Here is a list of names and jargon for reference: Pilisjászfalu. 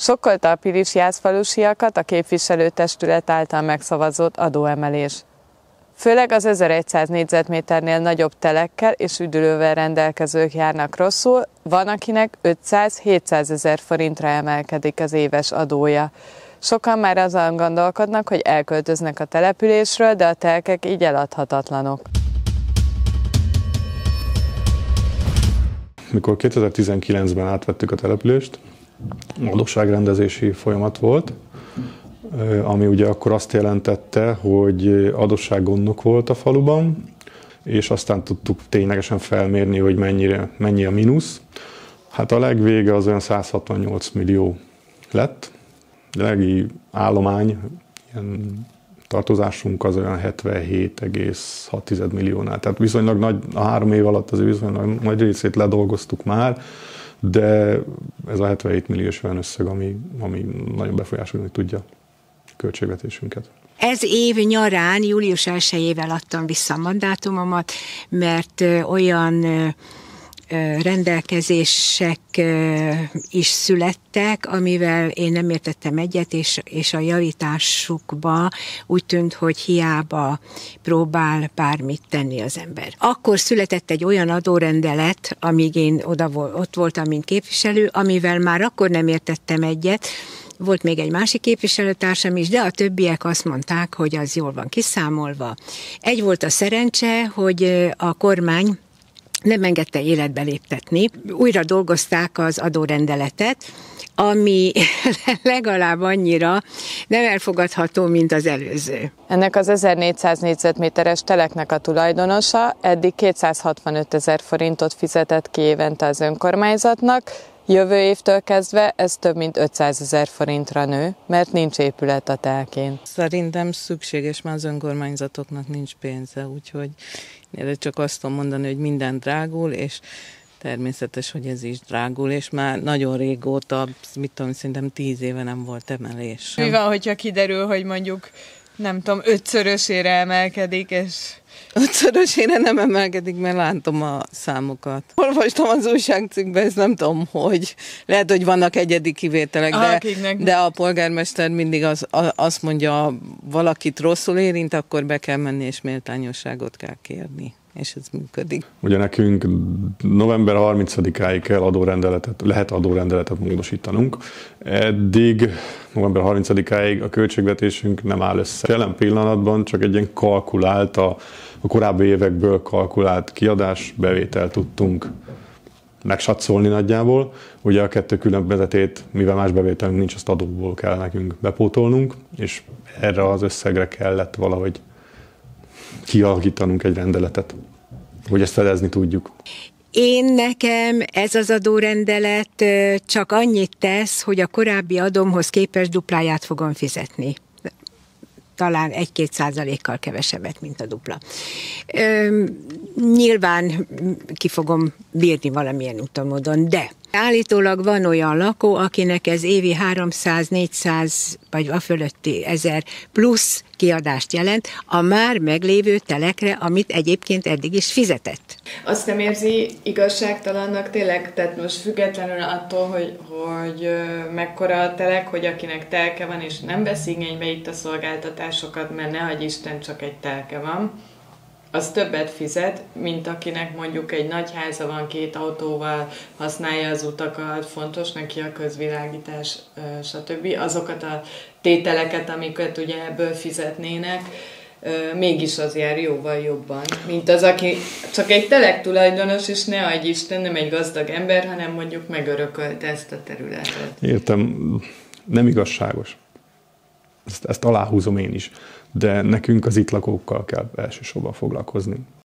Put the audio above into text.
Sokkolta a pilisjászfalusiakat a képviselőtestület által megszavazott adóemelés. Főleg az 1100 négyzetméternél nagyobb telekkel és üdülővel rendelkezők járnak rosszul, van akinek 500-700 ezer forintra emelkedik az éves adója. Sokan már azon gondolkodnak, hogy elköltöznek a településről, de a telkek így eladhatatlanok. Mikor 2019-ben átvettük a települést, adósságrendezési folyamat volt, ami ugye akkor azt jelentette, hogy adóssággondok volt a faluban, és aztán tudtuk ténylegesen felmérni, hogy mennyi a mínusz. Hát a legvége az olyan 168 millió lett, a legi állomány, ilyen tartozásunk az olyan 77,6 milliónál. Tehát viszonylag nagy, a 3 év alatt az viszonylag nagy részét ledolgoztuk már, de ez a 77 milliós olyan összeg, ami nagyon befolyásolni tudja a költségvetésünket. Ez év nyarán, július 1-jével adtam vissza a mandátumomat, mert olyan rendelkezések is születtek, amivel én nem értettem egyet, és a javításukba úgy tűnt, hogy hiába próbál bármit tenni az ember. Akkor született egy olyan adórendelet, amíg én ott voltam, mint képviselő, amivel már akkor nem értettem egyet. Volt még egy másik képviselőtársam is, de a többiek azt mondták, hogy az jól van kiszámolva. Egy volt a szerencse, hogy a kormány nem engedte életbe léptetni. Újra dolgozták az adórendeletet, ami legalább annyira nem elfogadható, mint az előző. Ennek az 1400 négyzetméteres teleknek a tulajdonosa eddig 265 ezer forintot fizetett ki évente az önkormányzatnak, jövő évtől kezdve ez több mint 500 ezer forintra nő, mert nincs épület a telkén. Szerintem szükséges, már az önkormányzatoknak nincs pénze, úgyhogy erre csak azt tudom mondani, hogy minden drágul, és természetes, hogy ez is drágul, és már nagyon régóta, mit tudom, szerintem 10 éve nem volt emelés. Mi van, hogyha kiderül, hogy mondjuk, nem tudom, 5-szörösére emelkedik, és 5-szörösére nem emelkedik, mert látom a számokat. Olvastam az újságcikkben, ezt nem tudom, hogy lehet, hogy vannak egyedi kivételek, de a polgármester mindig azt mondja, valakit rosszul érint, akkor be kell menni, és méltányosságot kell kérni, és ez működik. Ugye nekünk november 30-áig kell lehet adórendeletet módosítanunk. Eddig november 30-áig a költségvetésünk nem áll össze. Jelen pillanatban csak egy ilyen kalkulált, a korábbi évekből kalkulált kiadás-bevételt tudtunk megsatszolni nagyjából. Ugye a kettő különbözetét, mivel más bevételünk nincs, azt adóból kell nekünk bepótolnunk, és erre az összegre kellett valahogy kialakítanunk egy rendeletet, hogy ezt fedezni tudjuk. Nekem ez az adórendelet csak annyit tesz, hogy a korábbi adomhoz képest dupláját fogom fizetni. Talán 1-2%-kal kevesebbet, mint a dupla. Nyilván ki fogom bírni valamilyen úton, módon, de állítólag van olyan lakó, akinek ez évi 300-400 vagy a fölötti 1000 plusz kiadást jelent a már meglévő telekre, amit egyébként eddig is fizetett. Azt nem érzi igazságtalannak tényleg, tehát most függetlenül attól, hogy mekkora a telek, hogy akinek telke van és nem vesz igénybe itt a szolgáltatásokat, mert nehogy Isten csak egy telke van, az többet fizet, mint akinek mondjuk egy nagy háza van, 2 autóval használja az utakat, fontos neki a közvilágítás, stb. Azokat a tételeket, amiket ugye ebből fizetnének, mégis az jár jóval jobban, mint az, aki csak egy telek tulajdonos, és ne adj Isten, nem egy gazdag ember, hanem mondjuk megörökölte ezt a területet. Értem, nem igazságos. Ezt aláhúzom én is, de nekünk az itt lakókkal kell elsősorban foglalkozni.